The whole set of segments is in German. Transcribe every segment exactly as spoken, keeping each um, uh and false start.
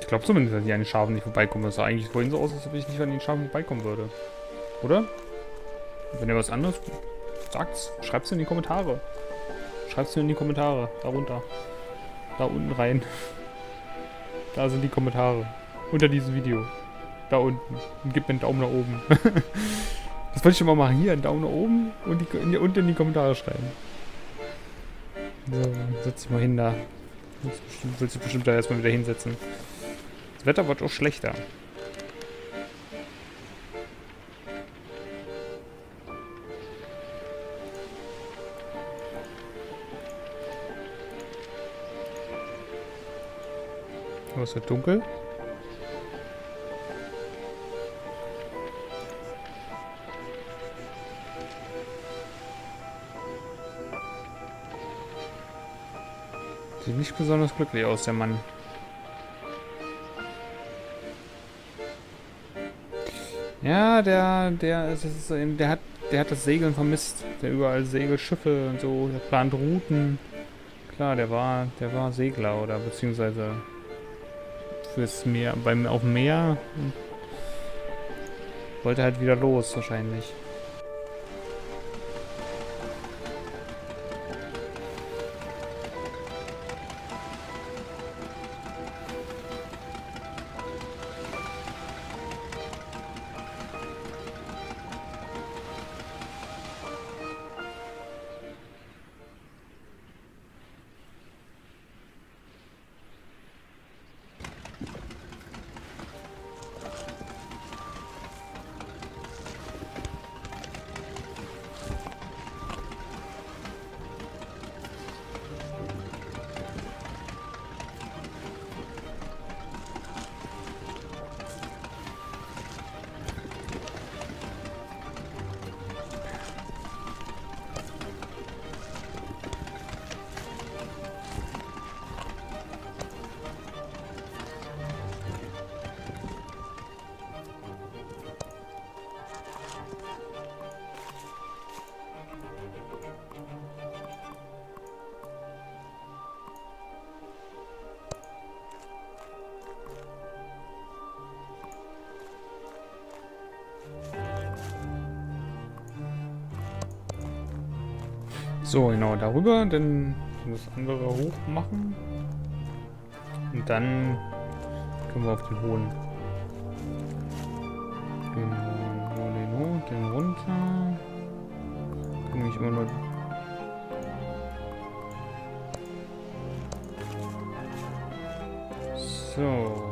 Ich glaube zumindest, dass ich an den Schafen nicht vorbeikomme. Das sah eigentlich vorhin so aus, als ob ich nicht an den Schafen vorbeikommen würde. Oder? Und wenn ihr was anderes sagt, schreibt es in die Kommentare. Schreibt es in die Kommentare. Da runter. Da unten rein. Da sind die Kommentare. Unter diesem Video. Da unten. Und gebt mir einen Daumen nach oben. Das wollte ich schon mal machen. Hier einen Daumen nach oben und die, in die, unten in die Kommentare schreiben. So, setz dich mal hin da. Willst du bestimmt da erstmal wieder hinsetzen. Das Wetter wird auch schlechter. Oh, ist ja dunkel. Sieht nicht besonders glücklich aus, der Mann. Ja, der, der, das ist, der hat, der hat das Segeln vermisst. Der überall segelt Schiffe und so, der plant Routen. Klar, der war, der war Segler oder beziehungsweise fürs Meer, beim auf dem Meer. Wollte halt wieder los wahrscheinlich. So, genau, darüber, dann das andere hoch machen und dann können wir auf den hohen. Den hohen, den hohen, den runter. Ich kann mich immer nur... So.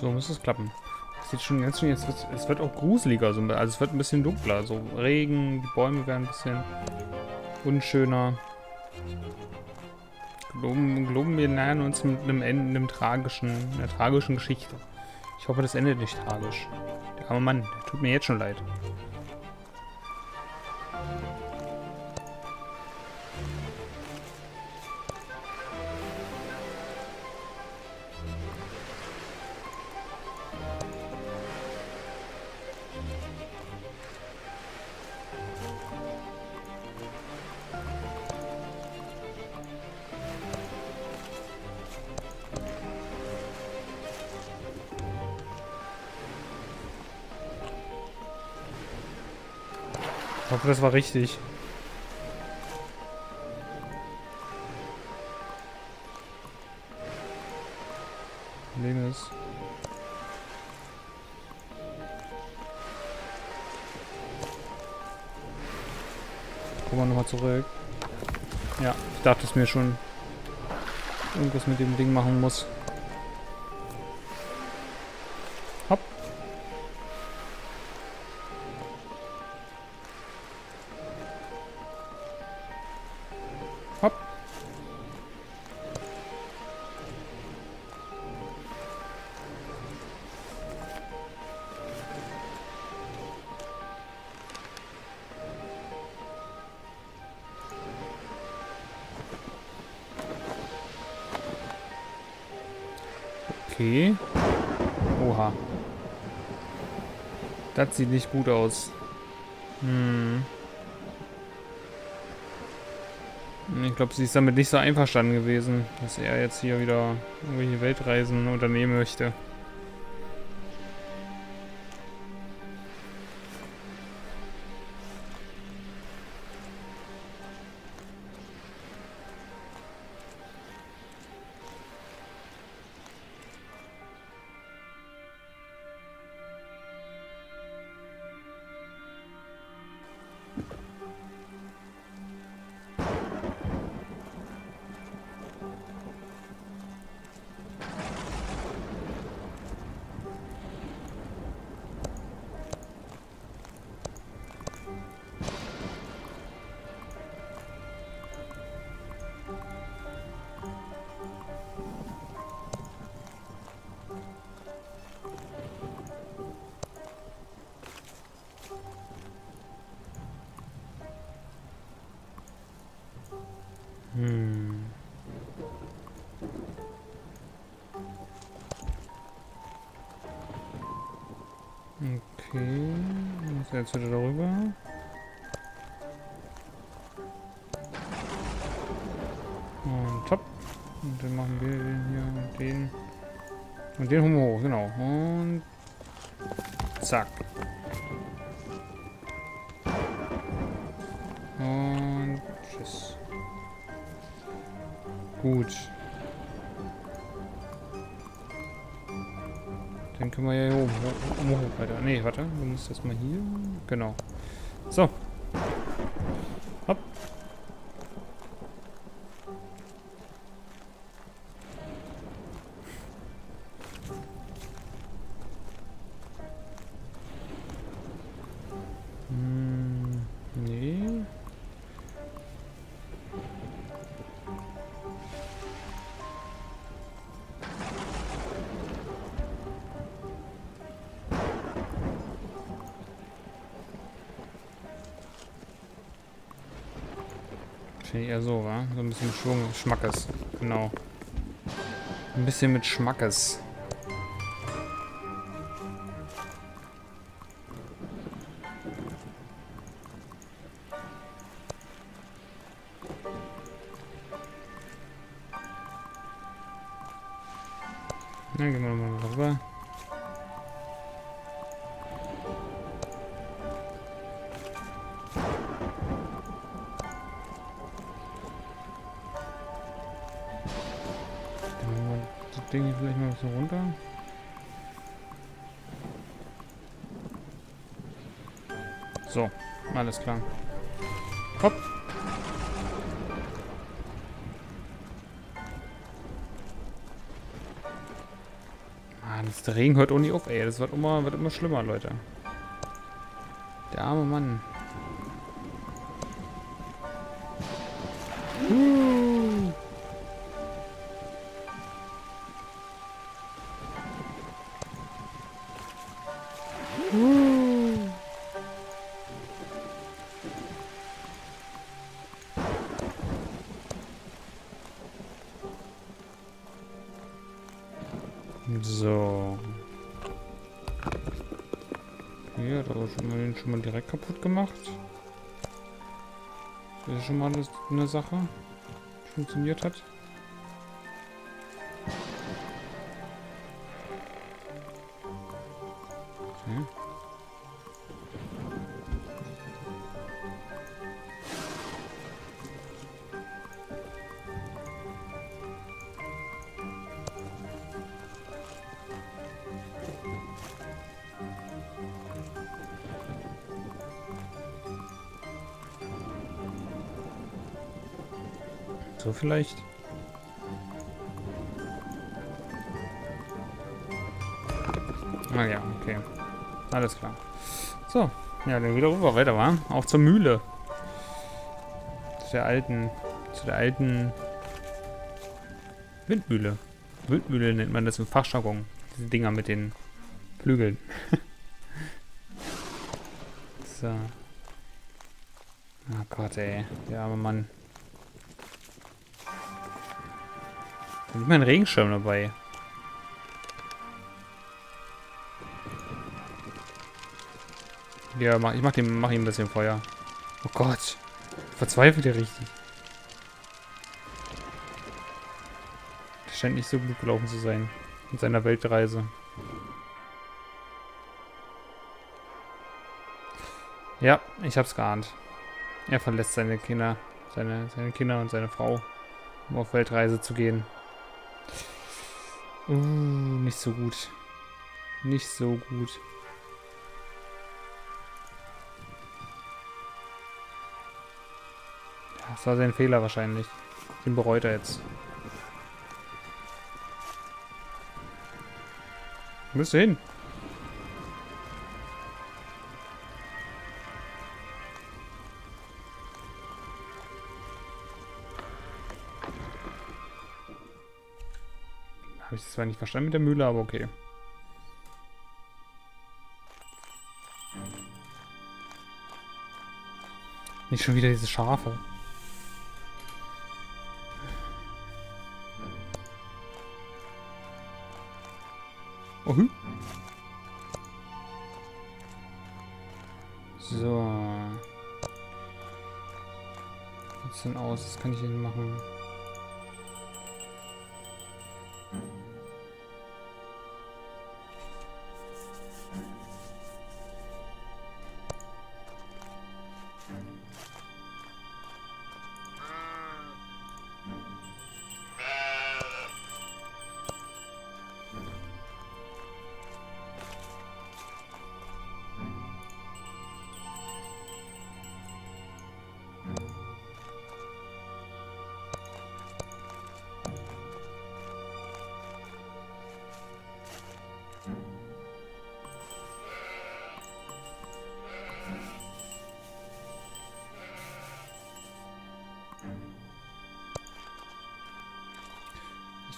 So muss es klappen. Das sieht schon ganz schön, jetzt wird, es wird auch gruseliger, also es wird ein bisschen dunkler, so Regen, die Bäume werden ein bisschen unschöner. Glauben, glauben wir nähern uns mit einem Ende, einem tragischen, einer tragischen Geschichte. Ich hoffe, das endet nicht tragisch. Der arme Mann, der tut mir jetzt schon leid. Ich hoffe, das war richtig. Problem ist. Gucken wir nochmal zurück. Ja, ich dachte, dass mir schon irgendwas mit dem Ding machen muss. Hopp. Okay. Oha. Das sieht nicht gut aus. Hm. Ich glaube, sie ist damit nicht so einverstanden gewesen, dass er jetzt hier wieder irgendwelche Weltreisen unternehmen möchte. Okay, muss jetzt wieder darüber. Und top. Und dann machen wir den hier und den. Und den holen wir hoch, genau. Und zack. Und tschüss. Gut. Dann können wir ja hier oben hoch, hoch weiter. Ne, warte, du musst das mal hier. Genau. So. Hopp. Hm, nee. Eher so, wa? So ein bisschen Schwung, Schmackes. Genau. Ein bisschen mit Schmackes. Dann gehen wir nochmal rüber. Ding hier vielleicht mal ein bisschen runter. So, alles klar. Hopp. Mann, das Regen hört auch nicht auf, ey. Das wird immer, wird immer schlimmer, Leute. Der arme Mann. So. Hier hat aber schon mal den schon mal direkt kaputt gemacht. Das ist schon mal eine Sache, die funktioniert hat. Okay. So vielleicht. Ah ja, okay. Alles klar. So, ja, dann wieder rüber weiter, wa? Auch zur Mühle. Zu der alten, zu der alten Windmühle. Windmühle nennt man das im Fachjargon. Diese Dinger mit den Flügeln. So. Oh Gott, ey. Der arme Mann. Ich habe meinen Regenschirm dabei. Ja, mach, ich mach, dem, mach ihm ein bisschen Feuer. Oh Gott. Verzweifelt er richtig. Das scheint nicht so gut gelaufen zu sein. Mit seiner Weltreise. Ja, ich hab's geahnt. Er verlässt seine Kinder. Seine, seine Kinder und seine Frau. Um auf Weltreise zu gehen. Uh, nicht so gut. Nicht so gut. Das war sein Fehler wahrscheinlich. Den bereut er jetzt. Müsste hin. Habe ich das zwar nicht verstanden mit der Mühle, aber okay. Nicht schon wieder diese Schafe. Oh, hm. So. Wie sieht's denn aus? Das kann ich denn machen?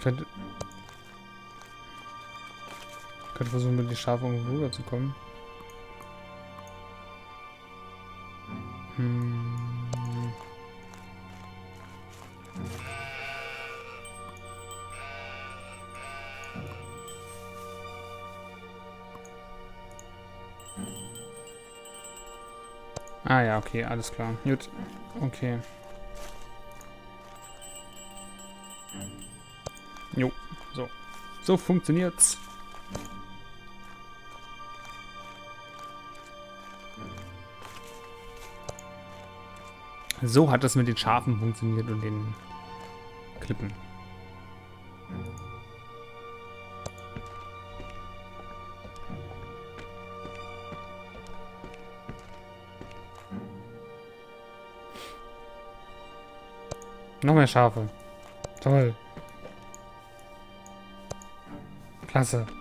Könnte, könnte versuchen, mit den Schafen irgendwo rüber zu kommen. Hm. Ah ja, okay, alles klar. Gut, okay. Jo, so. So funktioniert's. So hat das mit den Schafen funktioniert und den Klippen. Noch mehr Schafe. Toll. Klasse.